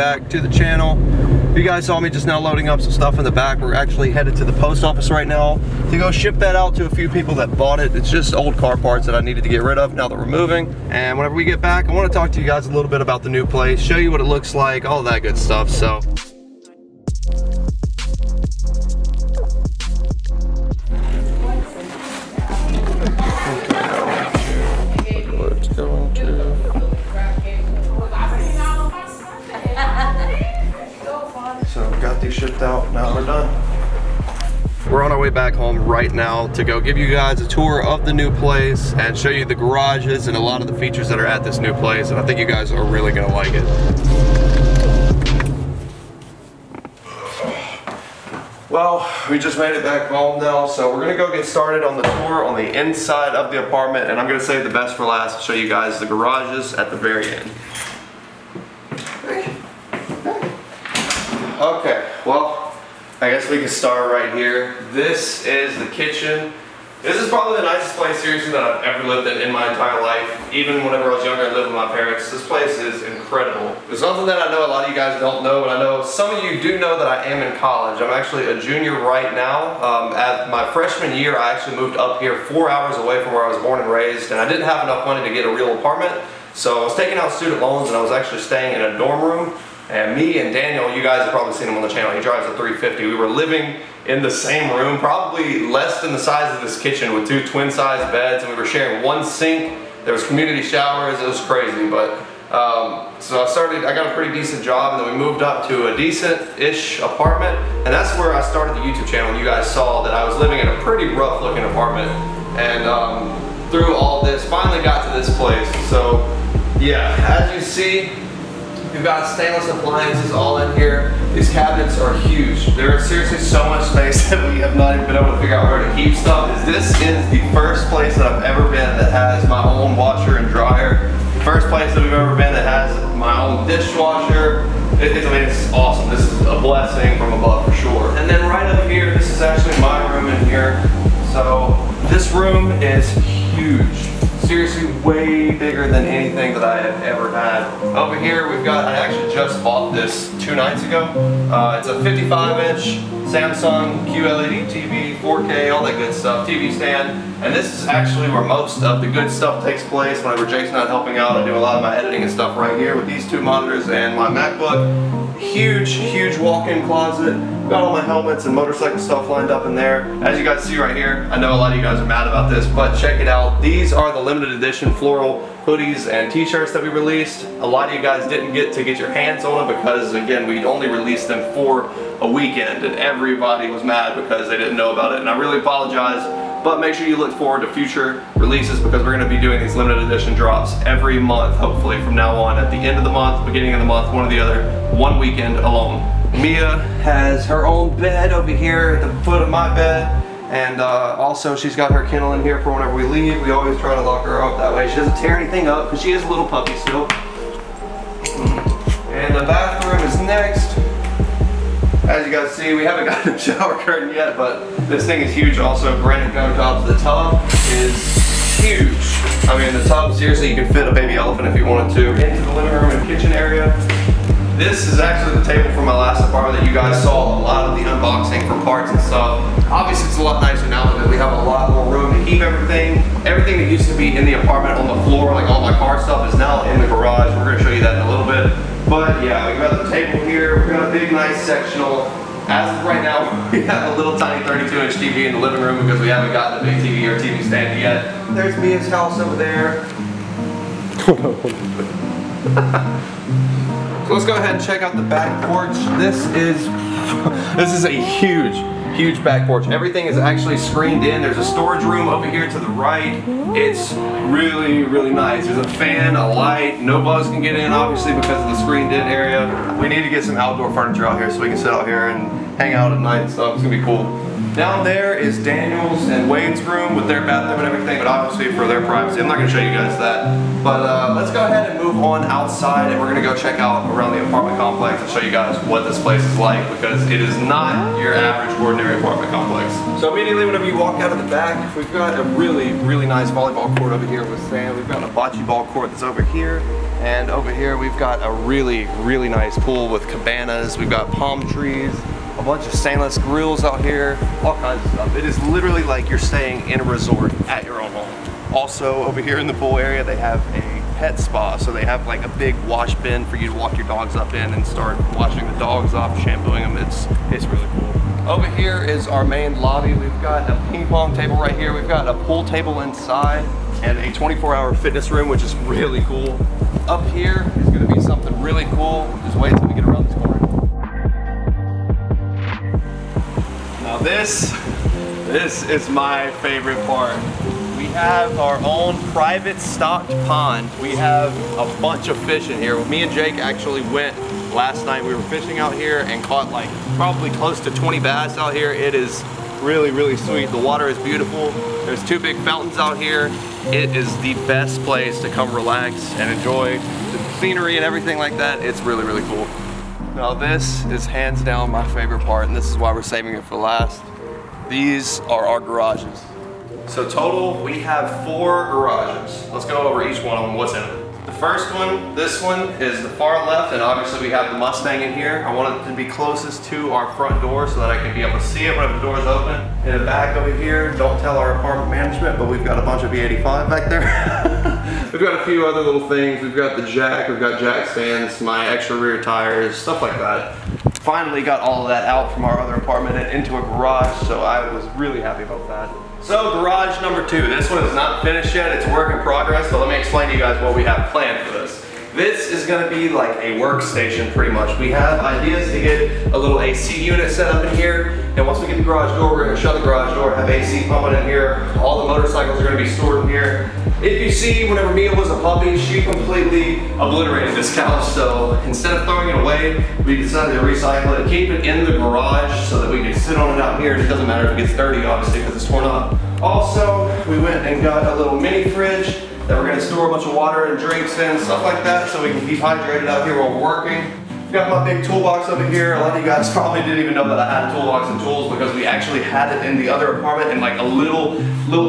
back to the channel. You guys saw me just now loading up some stuff in the back. We're actually headed to the post office right now to go ship that out to a few people that bought it. It's just old car parts that I needed to get rid of now that we're moving. And whenever we get back, I want to talk to you guys a little bit about the new place, show you what it looks like, all that good stuff. So. Shipped out, now we're done. We're on our way back home right now to go give you guys a tour of the new place and show you the garages and a lot of the features that are at this new place, and I think you guys are really gonna like it. Well, we just made it back home now, so we're gonna go get started on the tour on the inside of the apartment, and I'm gonna save the best for last and show you guys the garages at the very end. Okay, well, I guess we can start right here. This is the kitchen. This is probably the nicest place, seriously, that I've ever lived in my entire life. Even whenever I was younger and lived with my parents, this place is incredible. There's something that I know a lot of you guys don't know, and I know some of you do know that I am in college. I'm actually a junior right now. At my freshman year, I actually moved up here 4 hours away from where I was born and raised, and I didn't have enough money to get a real apartment, so I was taking out student loans, and I was actually staying in a dorm room. And me and Daniel, you guys have probably seen him on the channel, he drives a 350. We were living in the same room, probably less than the size of this kitchen, with two twin-sized beds, and we were sharing one sink. There was community showers, it was crazy. But so I got a pretty decent job, and then we moved up to a decent-ish apartment, and that's where I started the YouTube channel. You guys saw that I was living in a pretty rough-looking apartment, and through all this, finally got to this place. So yeah, as you see, we've got stainless appliances all in here. These cabinets are huge. There is seriously so much space that we have not even been able to figure out where to keep stuff. This is the first place that I've ever been that has my own washer and dryer. The first place that we've ever been that has my own dishwasher. It's awesome. This is a blessing from above for sure. And then right up here, this is actually my room in here. So this room is huge. Seriously, way bigger than anything that I have ever had. Over here, we've got, I actually just bought this 2 nights ago. It's a 55-inch Samsung QLED TV, 4K, all that good stuff, TV stand. And this is actually where most of the good stuff takes place. Whenever Jake's not helping out, I do a lot of my editing and stuff right here with these 2 monitors and my MacBook. Huge, huge walk-in closet. Got all my helmets and motorcycle stuff lined up in there. As you guys see right here, I know a lot of you guys are mad about this, but check it out. These are the limited edition floral hoodies and t-shirts that we released. A lot of you guys didn't get to get your hands on them because, again, we only released them for a weekend, and everybody was mad because they didn't know about it, and I really apologize. But make sure you look forward to future releases because we're going to be doing these limited edition drops every month, hopefully from now on. At the end of the month, beginning of the month, one or the other, one weekend alone. Mia has her own bed over here at the foot of my bed, and also she's got her kennel in here for whenever we leave. We always try to lock her up that way. She doesn't tear anything up because she is a little puppy still. And the bathroom is next. As you guys see, we haven't gotten a shower curtain yet, but this thing is huge. Also, granite countertops. The tub is huge. I mean, the tub, seriously, you could fit a baby elephant if you wanted to. Into the living room and kitchen area. This is actually the table from my last apartment that you guys saw a lot of the unboxing for parts and stuff. Obviously, it's a lot nicer now because we have a lot more room to keep everything. Everything that used to be in the apartment on the floor, like all my car stuff, is now in the garage. We're gonna show you that in a little bit. But yeah, we've got the table here, we've got a big nice sectional. As of right now, we have a little tiny 32-inch TV in the living room because we haven't gotten a big TV or TV stand yet. There's Mia's house over there. So let's go ahead and check out the back porch. This is a huge, huge back porch. Everything is actually screened in. There's a storage room over here to the right. It's really, really nice. There's a fan, a light. No bugs can get in, obviously, because of the screened in area. We need to get some outdoor furniture out here so we can sit out here and hang out at night and stuff. It's gonna be cool. Down there is Daniel's and Wade's room with their bathroom and everything, but obviously for their privacy, I'm not gonna show you guys that. But let's go ahead and move on outside, and we're gonna go check out around the apartment complex and show you guys what this place is like, because it is not your average ordinary apartment complex. So immediately whenever you walk out of the back, we've got a really, really nice volleyball court over here with sand. We've got a bocce ball court that's over here. And over here we've got a really, really nice pool with cabanas. We've got palm trees, a bunch of stainless grills out here, all kinds of stuff. It is literally like you're staying in a resort at your own home. Also, over here in the pool area, they have a pet spa. So they have like a big wash bin for you to walk your dogs up in and start washing the dogs off, shampooing them. It's really cool. Over here is our main lobby. We've got a ping pong table right here. We've got a pool table inside and a 24-hour fitness room, which is really cool. Up here is going to be something really cool. Just wait until we get around this corner. Now this is my favorite part. We have our own private stocked pond. We have a bunch of fish in here. Me and Jake actually went last night. We were fishing out here and caught like probably close to 20 bass out here. It is really, really sweet. The water is beautiful. There's two big fountains out here. It is the best place to come relax and enjoy the scenery and everything like that. It's really, really cool. Now this is hands down my favorite part, and this is why we're saving it for last. These are our garages. So total, we have 4 garages. Let's go over each one of them, what's in them. The first one, this one, is the far left, and obviously we have the Mustang in here. I want it to be closest to our front door so that I can be able to see it whenever the door is open. In the back over here, don't tell our apartment management, but we've got a bunch of V85 back there. We've got a few other little things. We've got the jack, we've got jack stands, my extra rear tires, stuff like that. Finally got all of that out from our other apartment and into a garage, so I was really happy about that. So garage number 2, this one is not finished yet, it's a work in progress, so let me explain to you guys what we have planned for this. This is going to be like a workstation pretty much. We have ideas to get a little AC unit set up in here, and once we get the garage door, we're going to shut the garage door, have AC pumping in here, all the motorcycles are going to be stored in here. If you see, whenever Mia was a puppy, she completely obliterated this couch, so instead of throwing it away, we decided to recycle it and keep it in the garage so that we can sit on it out here, and it doesn't matter if it gets dirty, obviously, because it's torn up. Also, we went and got a little mini fridge that we're gonna store a bunch of water and drinks in, stuff like that, so we can keep hydrated out here while we're working. We've got my big toolbox over here. A lot of you guys probably didn't even know that I had a toolbox and tools because we actually had it in the other apartment in like a little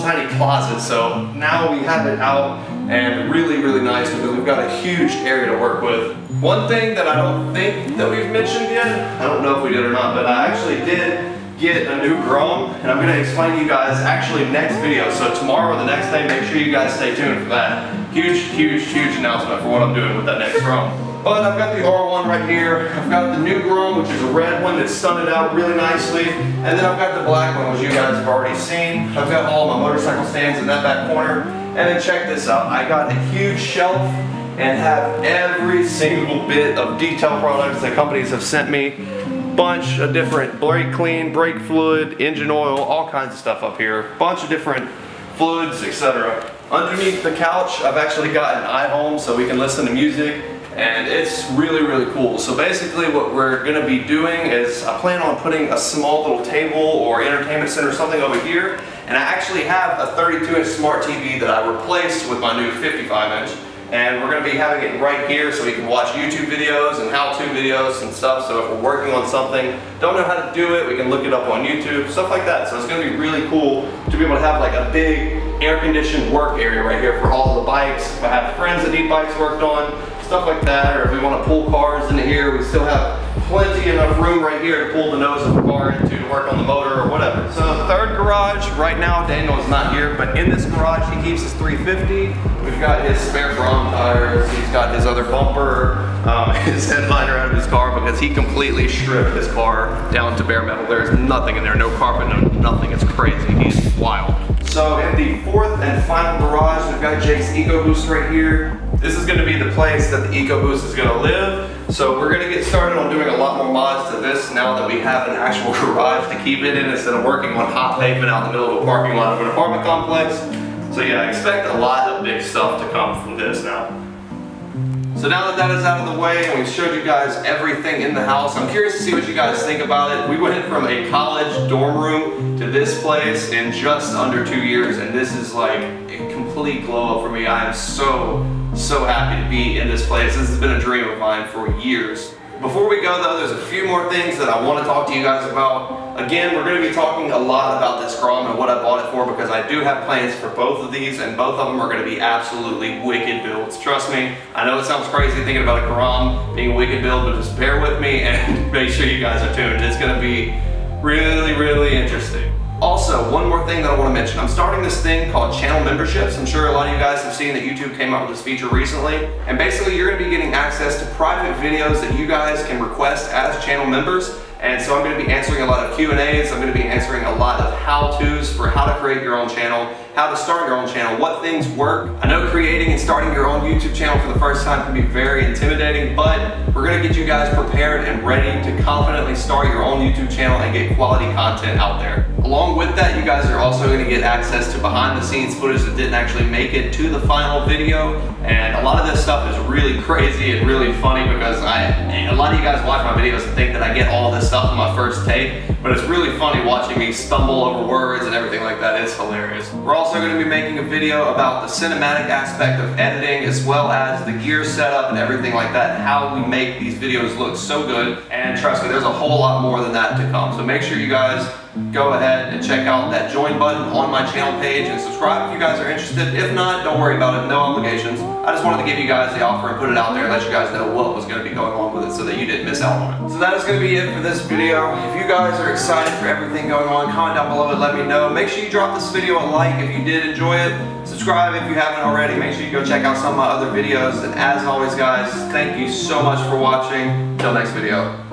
tiny closet. So now we have it out and really, really nice because we've got a huge area to work with. One thing that I don't think that we've mentioned yet, I don't know if we did or not, but I actually did get a new Grom, and I'm gonna explain to you guys actually next video, so tomorrow or the next day, make sure you guys stay tuned for that. Huge, huge, huge announcement for what I'm doing with that next Grom. But I've got the R1 right here, I've got the new Grom, which is a red one that's studded out really nicely, and then I've got the black one, which you guys have already seen. I've got all my motorcycle stands in that back corner, and then check this out, I got a huge shelf and have every single bit of detail products that companies have sent me. Bunch of different brake clean, brake fluid, engine oil, all kinds of stuff up here. Bunch of different fluids, etc. Underneath the couch, I've actually got an iHome so we can listen to music, and it's really, really cool. So basically what we're gonna be doing is I plan on putting a small little table or entertainment center or something over here, and I actually have a 32-inch smart TV that I replaced with my new 55-inch. And we're going to be having it right here so we can watch YouTube videos and how-to videos and stuff. So if we're working on something, don't know how to do it, we can look it up on YouTube, stuff like that. So it's going to be really cool to be able to have like a big air-conditioned work area right here for all the bikes. If I have friends that need bikes worked on, stuff like that, or if we want to pull cars into here, we still have plenty enough room right here to pull the nose of the car into to work on the motor or whatever. So the third garage, right now Daniel is not here, but in this garage he keeps his 350. We've got his spare Grom tires, he's got his other bumper, his headliner out of his car because he completely stripped his car down to bare metal. There's nothing in there, no carpet, no nothing, it's crazy, he's wild. So in the fourth and final garage, we've got Jake's EcoBoost right here. This is going to be the place that the EcoBoost is going to live. So we're going to get started on doing a lot more mods to this now that we have an actual garage to keep it in instead of working on hot pavement out in the middle of a parking lot of an apartment complex. So yeah, expect a lot of big stuff to come from this now. So now that that is out of the way and we've showed you guys everything in the house, I'm curious to see what you guys think about it. We went from a college dorm room to this place in just under 2 years, and this is like a complete glow up for me. I am so happy to be in this place. This has been a dream of mine for years. Before we go though, there's a few more things that I want to talk to you guys about. Again, we're going to be talking a lot about this Grom and what I bought it for, because I do have plans for both of these, and both of them are going to be absolutely wicked builds. Trust me, I know it sounds crazy thinking about a Grom being a wicked build, but just bear with me and make sure you guys are tuned. It's going to be really, really interesting. Also, one more thing that I want to mention. I'm starting this thing called channel memberships. I'm sure a lot of you guys have seen that YouTube came out with this feature recently. And basically, you're going to be getting access to private videos that you guys can request as channel members. And so I'm going to be answering a lot of Q&As. I'm going to be answering a lot of how-tos for how to create your own channel, how to start your own channel, what things work. I know creating and starting your own YouTube channel for the first time can be very intimidating, but we're going to get you guys prepared and ready to confidently start your own YouTube channel and get quality content out there. Along with that, you guys are also going to get access to behind the scenes footage that didn't actually make it to the final video. And a lot of this stuff is really crazy and really funny, because a lot of you guys watch my videos and think that I get all this stuff in my first take, but it's really funny watching me stumble over words and everything like that. It's hilarious. We're also going to be making a video about the cinematic aspect of editing, as well as the gear setup and everything like that, how we make these videos look so good. And trust me, there's a whole lot more than that to come. So make sure you guys go ahead and check out that join button on my channel page and subscribe if you guys are interested. If not, don't worry about it, no obligations. I just wanted to give you guys the offer and put it out there and let you guys know what was going to be going on with it so that you didn't miss out on it. So that is going to be it for this video. If you guys are excited for everything going on, comment down below and let me know. Make sure you drop this video a like if you did enjoy it. Subscribe if you haven't already. Make sure you go check out some of my other videos. And as always guys, thank you so much for watching. Till next video.